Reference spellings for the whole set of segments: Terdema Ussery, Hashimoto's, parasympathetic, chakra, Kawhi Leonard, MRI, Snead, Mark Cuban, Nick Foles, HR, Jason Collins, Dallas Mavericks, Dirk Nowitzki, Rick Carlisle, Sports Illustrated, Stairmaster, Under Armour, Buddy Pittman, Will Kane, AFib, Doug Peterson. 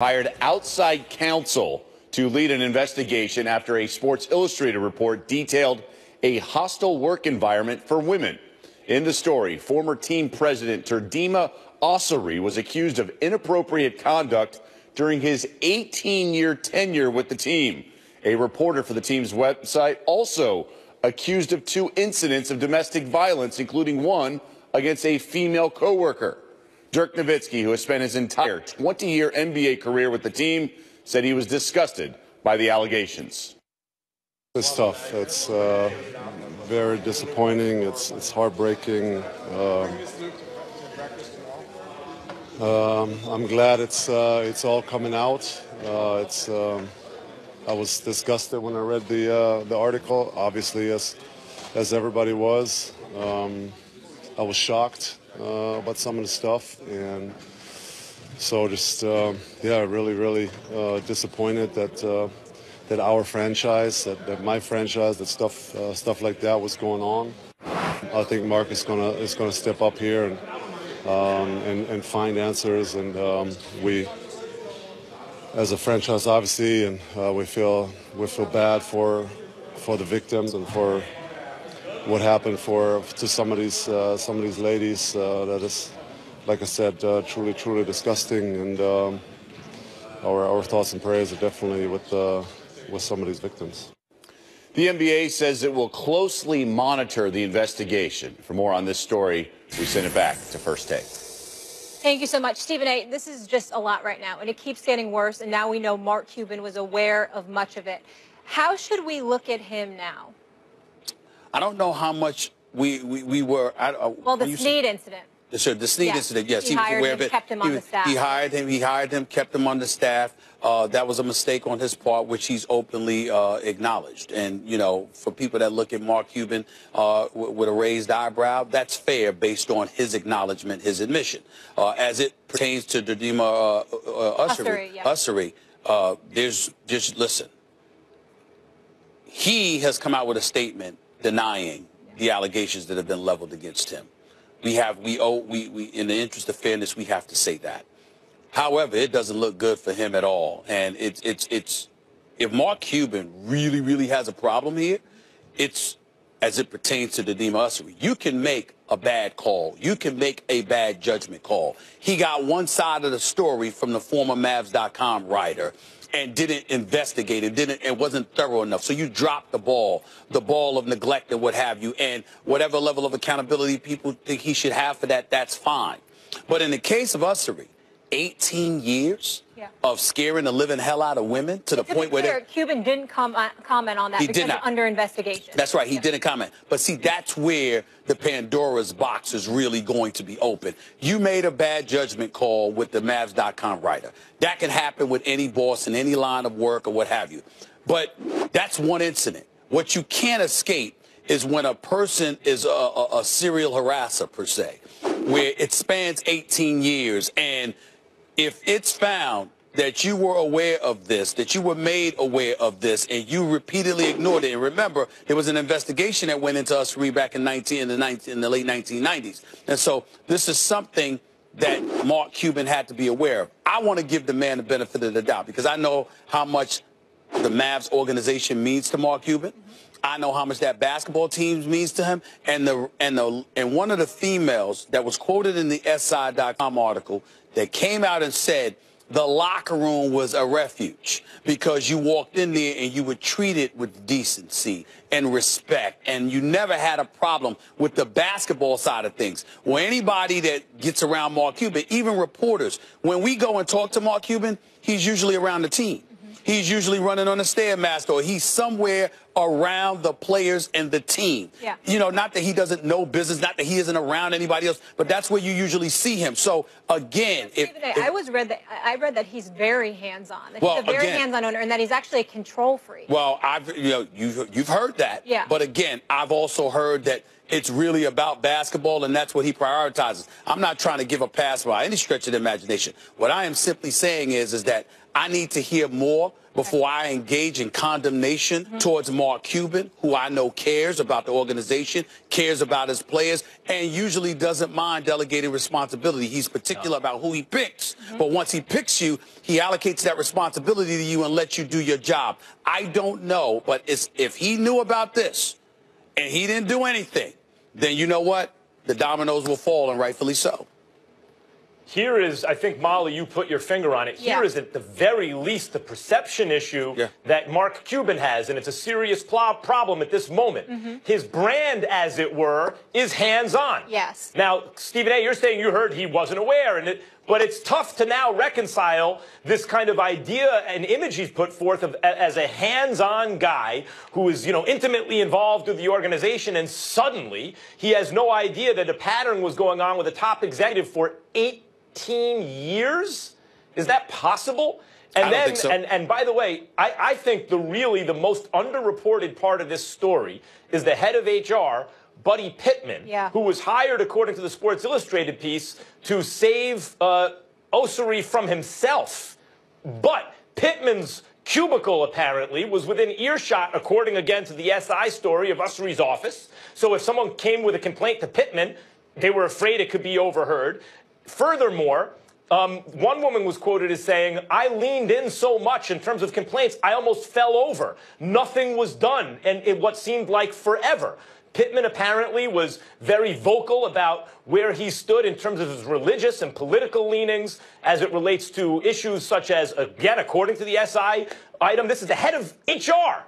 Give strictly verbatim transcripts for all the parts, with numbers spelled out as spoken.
hired outside counsel to lead an investigation after a Sports Illustrated report detailed a hostile work environment for women. In the story, former team president Terdema Ussery was accused of inappropriate conduct during his eighteen-year tenure with the team. A reporter for the team's website also accused of two incidents of domestic violence, including one against a female co-worker. Dirk Nowitzki, who has spent his entire twenty-year N B A career with the team, said he was disgusted by the allegations. It's tough. It's uh, very disappointing. It's, it's heartbreaking. Um, um, I'm glad it's, uh, it's all coming out. Uh, it's, um, I was disgusted when I read the, uh, the article, obviously, as, as everybody was. Um, I was shocked uh, about some of the stuff, and so just, uh, yeah, really, really uh, disappointed that uh, that our franchise, that, that my franchise, that stuff uh, stuff like that was going on. I think Mark is gonna is gonna step up here and um, and, and find answers, and um, we, as a franchise, obviously, and uh, we feel we feel bad for for the victims and for what happened for to some of these uh, some of these ladies. Uh, that is, like I said, uh, truly, truly disgusting. And um, our our thoughts and prayers are definitely with uh, with some of these victims. The N B A says it will closely monitor the investigation. For more on this story, we send it back to First Take. Thank you so much, Stephen A. This is just a lot right now, and it keeps getting worse. And now we know Mark Cuban was aware of much of it. How should we look at him now? I don't know how much we, we, we were... I, uh, well, the Snead incident. So the Snead yeah. incident, yes. He, he was aware him, of it. Kept him he, on the staff. He hired him, he hired him, kept him on the staff. Uh, that was a mistake on his part, which he's openly uh, acknowledged. And, you know, for people that look at Mark Cuban uh, with a raised eyebrow, that's fair based on his acknowledgement, his admission. Uh, as it pertains to Terdema uh, uh, Ussery, Ussery, yeah. Ussery uh, there's just, listen, he has come out with a statement denying the allegations that have been leveled against him. We have, we owe, we, we, in the interest of fairness, we have to say that. However, it doesn't look good for him at all. And it's, it's, it's, if Mark Cuban really, really has a problem here, it's as it pertains to Terdema Ussery. You can make a bad call. You can make a bad judgment call. He got one side of the story from the former Mavs dot com writer and didn't investigate it, didn't, it wasn't thorough enough. So you dropped the ball, the ball of neglect and what have you, and whatever level of accountability people think he should have for that, that's fine. But in the case of Ussery, eighteen years yeah. of scaring the living hell out of women to the to point be clear, where... Cuban didn't com comment on that he because did not. It's under investigation. That's right, he yeah. didn't comment. But see, that's where the Pandora's box is really going to be open. You made a bad judgment call with the Mavs dot com writer. That can happen with any boss in any line of work or what have you. But that's one incident. What you can't escape is when a person is a, a, a serial harasser, per se, where it spans eighteen years and... If it's found that you were aware of this, that you were made aware of this, and you repeatedly ignored it, and remember, there was an investigation that went into Ussery back in, nineteen, in, the, nineteen, in the late nineteen nineties. And so this is something that Mark Cuban had to be aware of. I want to give the man the benefit of the doubt because I know how much the Mavs organization means to Mark Cuban. I know how much that basketball team means to him. And, the, and, the, and one of the females that was quoted in the S I dot com article that came out and said the locker room was a refuge because you walked in there and you were treated with decency and respect, and you never had a problem with the basketball side of things. Well, anybody that gets around Mark Cuban, even reporters, when we go and talk to Mark Cuban, he's usually around the team. Mm-hmm. He's usually running on the Stairmaster, or he's somewhere around the players and the team. Yeah. You know, not that he doesn't know business, not that he isn't around anybody else, but that's where you usually see him. So again, if, if, I was read that I read that he's very hands-on. That well, he's a very hands-on owner, and that he's actually a control freak. Well, I've you know you you've heard that. Yeah. But again, I've also heard that it's really about basketball, and that's what he prioritizes. I'm not trying to give a pass by any stretch of the imagination. What I am simply saying is, is that I need to hear more before I engage in condemnation mm-hmm. towards Mark Cuban, who I know cares about the organization, cares about his players, and usually doesn't mind delegating responsibility. He's particular no. about who he picks. Mm-hmm. But once he picks you, he allocates that responsibility to you and lets you do your job. I don't know, but it's, if he knew about this and he didn't do anything, then you know what? The dominoes will fall, and rightfully so. Here is, I think, Molly, you put your finger on it. Yeah. Here is, at the very least, the perception issue yeah. that Mark Cuban has, and it's a serious problem at this moment. Mm-hmm. His brand, as it were, is hands-on. Yes. Now, Stephen A., you're saying you heard he wasn't aware, and it, but it's tough to now reconcile this kind of idea and image he's put forth of, as a hands-on guy who is, you know, intimately involved with the organization, and suddenly he has no idea that a pattern was going on with a top executive for eight. eighteen years? Is that possible? And I don't then, think so. and, and by the way, I, I think the really the most underreported part of this story is the head of H R, Buddy Pittman, yeah. who was hired, according to the Sports Illustrated piece, to save uh, Ussery from himself. But Pittman's cubicle, apparently, was within earshot, according again to the S I story, of Ussery's office. So if someone came with a complaint to Pittman, they were afraid it could be overheard. Furthermore, um, one woman was quoted as saying, I leaned in so much in terms of complaints, I almost fell over. Nothing was done, and in what seemed like forever. Pittman apparently was very vocal about where he stood in terms of his religious and political leanings as it relates to issues such as, again, according to the S I item, this is the head of H R.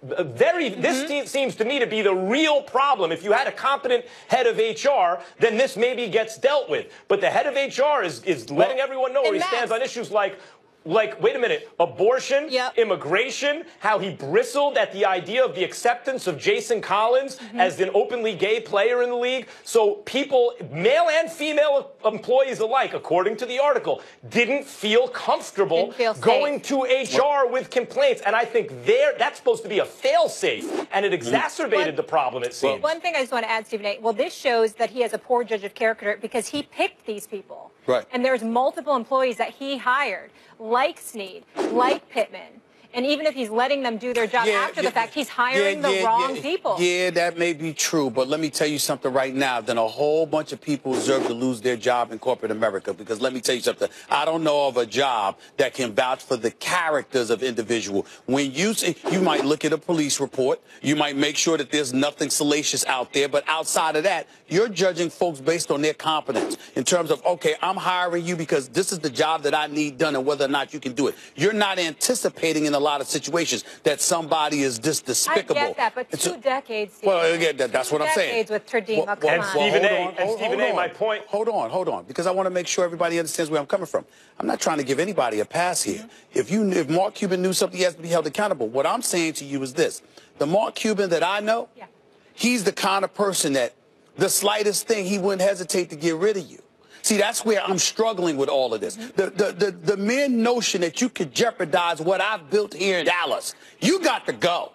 Very, mm-hmm. This seems to me to be the real problem. If you had a competent head of H R, then this maybe gets dealt with. But the head of H R is, is letting well, everyone know where he stands on issues like, like wait a minute, abortion, yep. immigration, how he bristled at the idea of the acceptance of Jason Collins mm-hmm. as an openly gay player in the league. So people, male and female employees alike, according to the article, didn't feel comfortable didn't feel going to H R with complaints. And I think that's supposed to be a fail-safe, and it exacerbated one, the problem, it seems. One thing I just want to add, Stephen A., well, this shows that he has a poor judge of character because he picked these people. Right. And there's multiple employees that he hired, like Snead, like Pittman. And even if he's letting them do their job yeah, after yeah, the fact, he's hiring yeah, the yeah, wrong yeah, people. Yeah, that may be true. But let me tell you something right now. Then a whole bunch of people deserve to lose their job in corporate America. Because let me tell you something. I don't know of a job that can vouch for the characters of individual. When you see, you might look at a police report. You might make sure that there's nothing salacious out there. But outside of that, you're judging folks based on their competence in terms of, okay, I'm hiring you because this is the job that I need done and whether or not you can do it. You're not anticipating in a lot of situations that somebody is this despicable. I get that, but two so, decades. Stephen well, again, that, that's two what I'm saying. Decades with Terdema, well, come and on. Stephen well, hold A. On, and Stephen A. My point. Hold on, hold on, because I want to make sure everybody understands where I'm coming from. I'm not trying to give anybody a pass here. Mm-hmm. If you, if Mark Cuban knew something, he has to be held accountable. What I'm saying to you is this: the Mark Cuban that I know, yeah. he's the kind of person that the slightest thing he wouldn't hesitate to get rid of you. See, that's where I'm struggling with all of this. The, the, the, the mere notion that you could jeopardize what I've built here in Dallas, you got to go.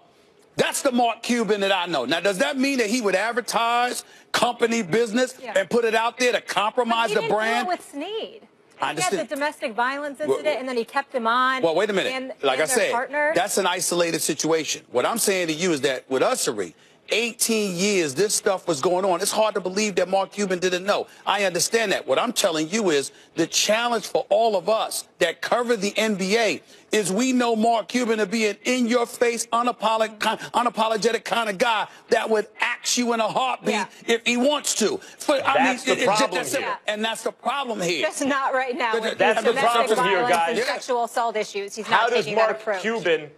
That's the Mark Cuban that I know. Now, does that mean that he would advertise company business yeah. and put it out there to compromise but he the didn't brand? Deal with Snead. I understand. He had the domestic violence incident, well, and then he kept him on. Well, wait a minute. And, like and I said, partner. That's an isolated situation. What I'm saying to you is that with Ussery, eighteen years, this stuff was going on. It's hard to believe that Mark Cuban didn't know. I understand that. What I'm telling you is the challenge for all of us that cover the N B A is we know Mark Cuban to be an in-your-face, unapolog- unapologetic kind of guy that would axe you in a heartbeat yeah. if he wants to. For, that's I mean, the it, problem it, that's here. And that's the problem here. Just not right now. That's, that's the problem here, guys. Yeah. Sexual assault issues. He's How not taking Mark that approach. Cuban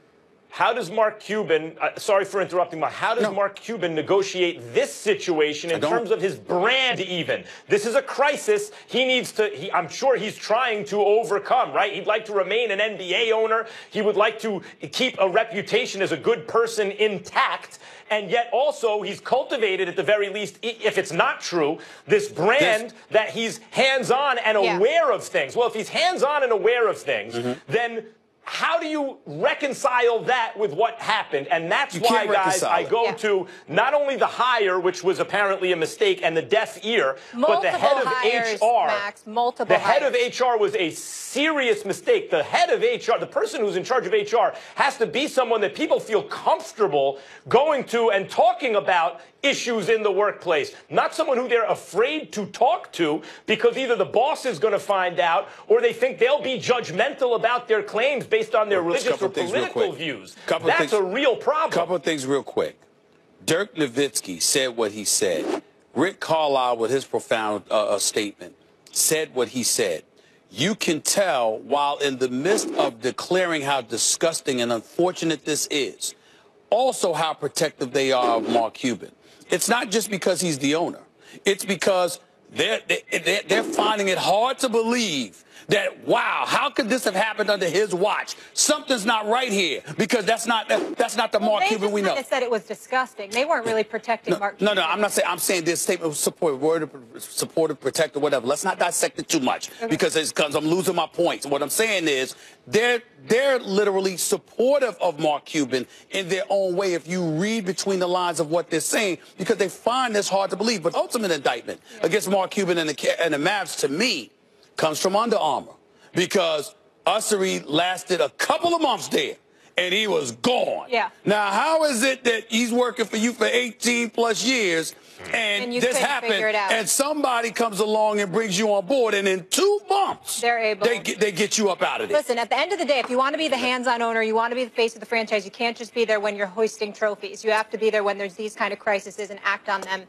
How does Mark Cuban, uh, sorry for interrupting, but how does no. Mark Cuban negotiate this situation in terms of his brand even? This is a crisis he needs to, he, I'm sure he's trying to overcome, right? He'd like to remain an N B A owner. He would like to keep a reputation as a good person intact. And yet also he's cultivated, at the very least, if it's not true, this brand this. that he's hands-on and yeah. aware of things. Well, if he's hands-on and aware of things, mm-hmm. then How do you reconcile that with what happened? And that's you why, guys, I go yeah. to not only the hire, which was apparently a mistake, and the deaf ear, multiple but the head of hires, H R. Max, multiple the hires. Head of H R was a serious mistake. The head of H R, the person who's in charge of H R, has to be someone that people feel comfortable going to and talking about issues in the workplace. Not someone who they're afraid to talk to because either the boss is going to find out or they think they'll be judgmental about their claims based on their religious or political views. That's a real problem. Couple of things real quick. Dirk Nowitzki said what he said. Rick Carlisle, with his profound uh, statement, said what he said. You can tell, while in the midst of declaring how disgusting and unfortunate this is, also how protective they are of Mark Cuban. It's not just because he's the owner. It's because they're, they're, they're finding it hard to believe that, wow, how could this have happened under his watch? Something's not right here, because that's not that, that's not the well, Mark they Cuban just we know. They said it was disgusting. They weren't really protecting no, Mark. No, Cuban. no, I'm not saying. I'm saying this statement was supportive, word, supportive, protective, whatever. Let's not dissect it too much, okay. because it's, 'cause I'm losing my points. What I'm saying is they're they're literally supportive of Mark Cuban in their own way. If you read between the lines of what they're saying, because they find this hard to believe. But ultimate indictment yeah. against Mark Cuban and the and the Mavs, to me, comes from Under Armour, because Ussery lasted a couple of months there, and he was gone. Yeah. Now, how is it that he's working for you for eighteen plus years, and, and this happened, and somebody comes along and brings you on board, and in two months, They're able. They, get, they get you up out of it. Listen, at the end of the day, if you want to be the hands-on owner, you want to be the face of the franchise, you can't just be there when you're hoisting trophies. You have to be there when there's these kind of crises and act on them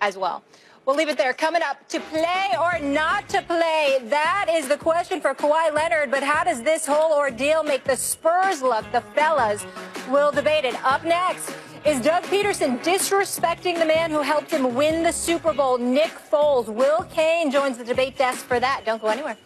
as well. We'll leave it there. Coming up, to play or not to play? That is the question for Kawhi Leonard. But how does this whole ordeal make the Spurs look? The fellas will debate it. Up next, is Doug Peterson disrespecting the man who helped him win the Super Bowl, Nick Foles? Will Kane joins the debate desk for that. Don't go anywhere.